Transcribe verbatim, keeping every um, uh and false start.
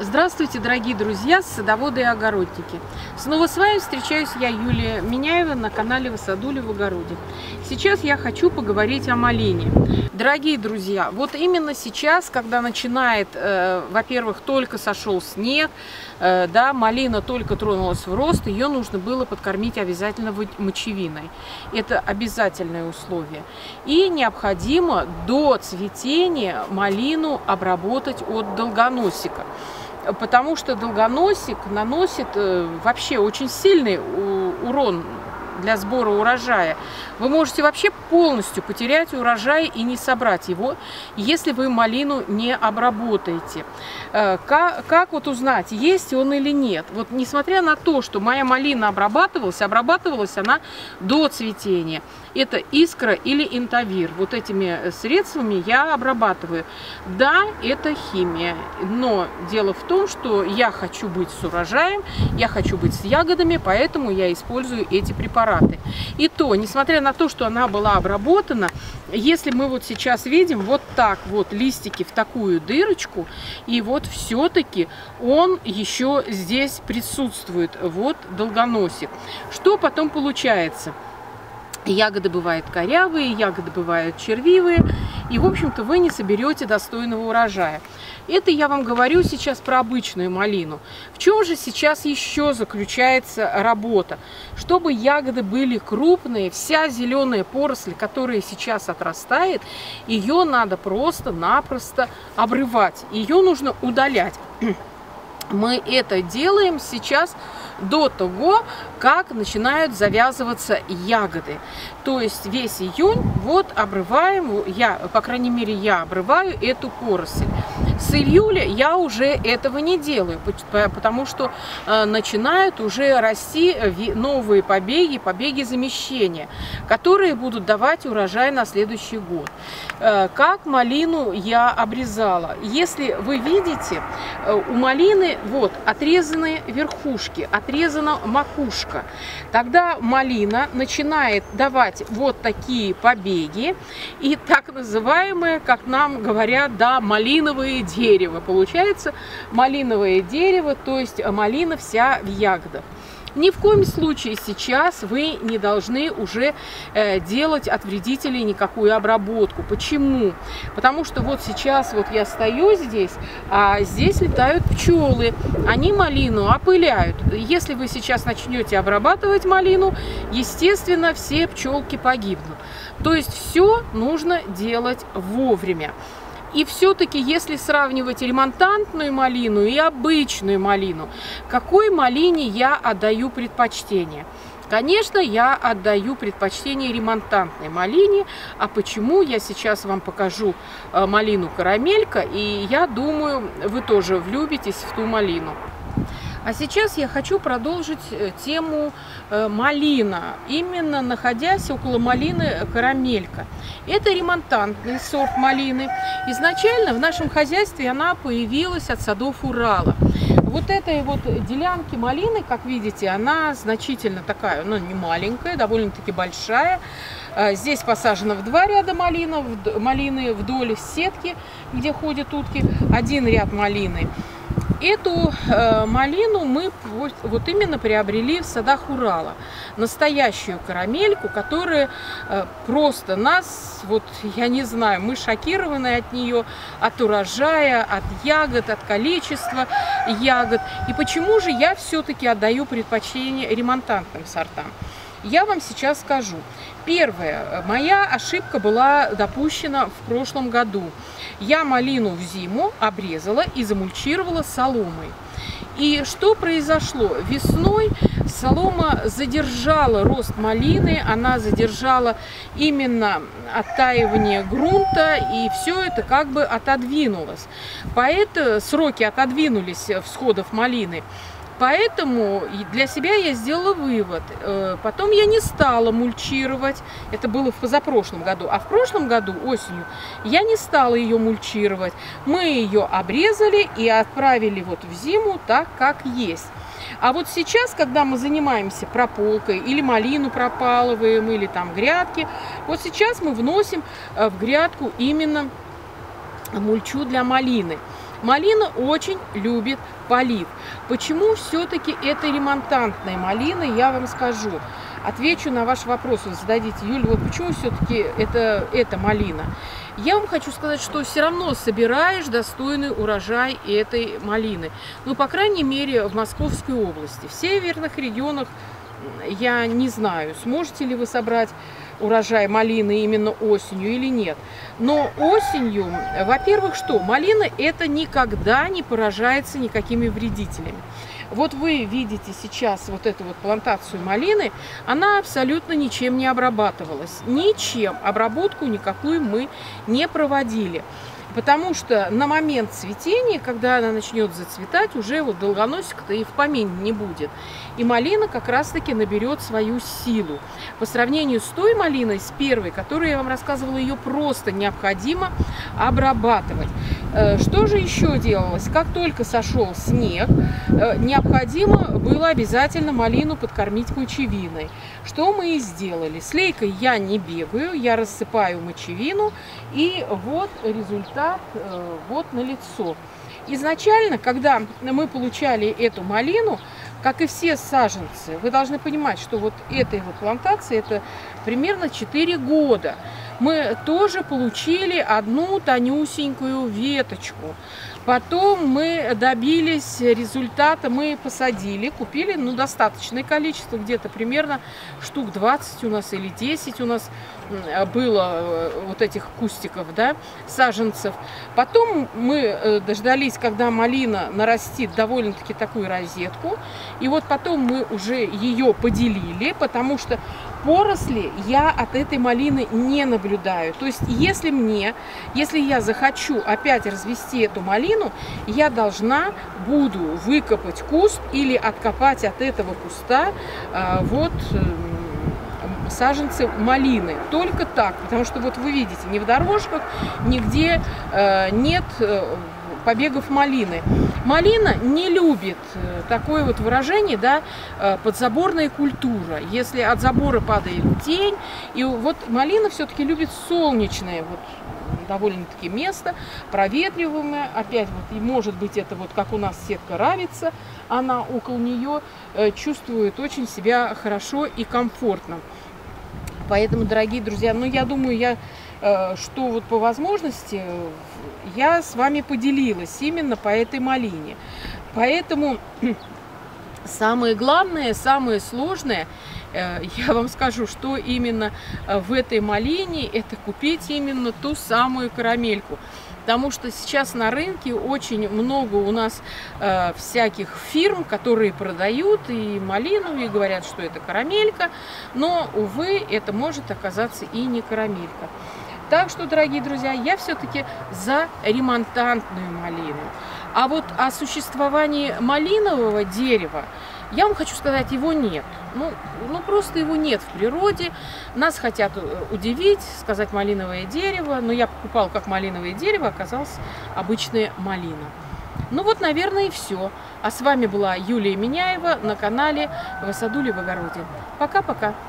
Здравствуйте, дорогие друзья, садоводы и огородники! Снова с вами встречаюсь я, Юлия Миняева, на канале «Во саду ли в огороде». Сейчас я хочу поговорить о малине. Дорогие друзья, вот именно сейчас, когда начинает, э, во-первых, только сошел снег, э, да, малина только тронулась в рост, ее нужно было подкормить обязательно мочевиной. Это обязательное условие. И необходимо до цветения малину обработать от долгоносика. Потому что долгоносик наносит вообще очень сильный урон для сбора урожая. Вы можете вообще полностью потерять урожай и не собрать его, если вы малину не обработаете. Как, как вот узнать, есть он или нет? Вот несмотря на то, что моя малина обрабатывалась, обрабатывалась она до цветения. Это Искра или Интовир. Вот этими средствами я обрабатываю. Да, это химия, но дело в том, что я хочу быть с урожаем, я хочу быть с ягодами, поэтому я использую эти препараты. И то, несмотря на то, что она была обработана, если мы вот сейчас видим вот так вот листики в такую дырочку, и вот все-таки он еще здесь присутствует, вот долгоносик. Что потом получается? Ягоды бывают корявые, ягоды бывают червивые, и, в общем-то, вы не соберете достойного урожая. Это я вам говорю сейчас про обычную малину. В чем же сейчас еще заключается работа? Чтобы ягоды были крупные, вся зеленая поросль, которая сейчас отрастает, ее надо просто-напросто обрывать, ее нужно удалять. Мы это делаем сейчас до того, как начинают завязываться ягоды. То есть весь июнь вот обрываем, я, по крайней мере, я обрываю эту поросль. С июля я уже этого не делаю, потому что начинают уже расти новые побеги, побеги замещения, которые будут давать урожай на следующий год. Как малину я обрезала? Если вы видите, у малины вот отрезаны верхушки, отрезана макушка. Тогда малина начинает давать вот такие побеги и так называемые, как нам говорят, да, малиновые дерево. Получается малиновое дерево, то есть малина вся в ягодах. Ни в коем случае сейчас вы не должны уже э, делать от вредителей никакую обработку. Почему? Потому что вот сейчас вот я стою здесь, а здесь летают пчелы. Они малину опыляют. Если вы сейчас начнете обрабатывать малину, естественно, все пчелки погибнут. То есть все нужно делать вовремя. И все-таки, если сравнивать ремонтантную малину и обычную малину, какой малине я отдаю предпочтение? Конечно, я отдаю предпочтение ремонтантной малине. А почему? Я сейчас вам покажу малину Карамелька, и я думаю, вы тоже влюбитесь в ту малину. А сейчас я хочу продолжить тему малина, именно находясь около малины Карамелька. Это ремонтантный сорт малины. Изначально в нашем хозяйстве она появилась от садов Урала. Вот этой вот делянки малины, как видите, она значительно такая, ну, не маленькая, довольно-таки большая. Здесь посажено в два ряда малина, малины вдоль сетки, где ходят утки, один ряд малины. Эту э, малину мы вот, вот именно приобрели в садах Урала. Настоящую Карамельку, которая э, просто нас, вот я не знаю, мы шокированы от нее, от урожая, от ягод, от количества ягод. И почему же я все-таки отдаю предпочтение ремонтантным сортам? Я вам сейчас скажу. Первое. Моя ошибка была допущена в прошлом году. Я малину в зиму обрезала и замульчировала соломой. И что произошло? Весной солома задержала рост малины, она задержала именно оттаивание грунта, и все это как бы отодвинулось. Поэтому сроки отодвинулись всходов малины. Поэтому для себя я сделала вывод. Потом я не стала мульчировать. Это было в позапрошлом году. А в прошлом году, осенью, я не стала ее мульчировать. Мы ее обрезали и отправили вот в зиму так, как есть. А вот сейчас, когда мы занимаемся прополкой, или малину пропалываем, или там грядки, вот сейчас мы вносим в грядку именно мульчу для малины. Малина очень любит полив. Почему все-таки это ремонтантная малина, я вам скажу. Отвечу на ваш вопрос, вы зададите: Юля, вот почему все-таки это, это малина? Я вам хочу сказать, что все равно собираешь достойный урожай этой малины. Ну, по крайней мере, в Московской области. В северных регионах я не знаю, сможете ли вы собрать урожай малины именно осенью или нет. Но осенью, во-первых, что? Малина это никогда не поражается никакими вредителями. Вот вы видите сейчас вот эту вот плантацию малины, она абсолютно ничем не обрабатывалась. Ничем. Обработку никакую мы не проводили. Потому что на момент цветения, когда она начнет зацветать, уже вот долгоносик-то и в помине не будет. И малина как раз-таки наберет свою силу. По сравнению с той малиной, с первой, которую я вам рассказывала, ее просто необходимо обрабатывать. Что же еще делалось? Как только сошел снег, необходимо было обязательно малину подкормить мочевиной. Что мы и сделали. С лейкой я не бегаю, я рассыпаю мочевину, и вот результат. Вот на лицо. Изначально, когда мы получали эту малину, как и все саженцы, вы должны понимать, что вот этой вот плантации это примерно четыре года. Мы тоже получили одну тонюсенькую веточку. Потом мы добились результата, мы посадили, купили, ну, достаточное количество, где-то примерно штук двадцать у нас или десять у нас было вот этих кустиков, да, саженцев. Потом мы дождались, когда малина нарастит довольно-таки такую розетку, и вот потом мы уже ее поделили, потому что поросли я от этой малины не наблюдаю. То есть, если мне, если я захочу опять развести эту малину, я должна буду выкопать куст или откопать от этого куста э, вот э, саженцы малины. Только так, потому что вот вы видите, ни в дорожках, нигде э, нет э, побегов малины. Малина не любит такое вот выражение, да, подзаборная культура. Если от забора падает тень, и вот малина все-таки любит солнечное вот довольно-таки место, проветриваемое. Опять вот, и может быть это вот как у нас сетка равится, она около нее чувствует очень себя хорошо и комфортно. Поэтому, дорогие друзья, ну я думаю, я что вот по возможности я с вами поделилась именно по этой малине. Поэтому самое главное, самое сложное, я вам скажу, что именно в этой малине, это купить именно ту самую карамельку. Потому что сейчас на рынке очень много у нас э, всяких фирм, которые продают и малину, и говорят, что это карамелька. Но, увы, это может оказаться и не карамелька. Так что, дорогие друзья, я все-таки за ремонтантную малину. А вот о существовании малинового дерева, я вам хочу сказать, его нет. Ну, ну, просто его нет в природе. Нас хотят удивить, сказать малиновое дерево. Но я покупала как малиновое дерево, оказалась обычная малина. Ну вот, наверное, и все. А с вами была Юлия Миняева на канале «Во саду ли в огороде». Пока-пока!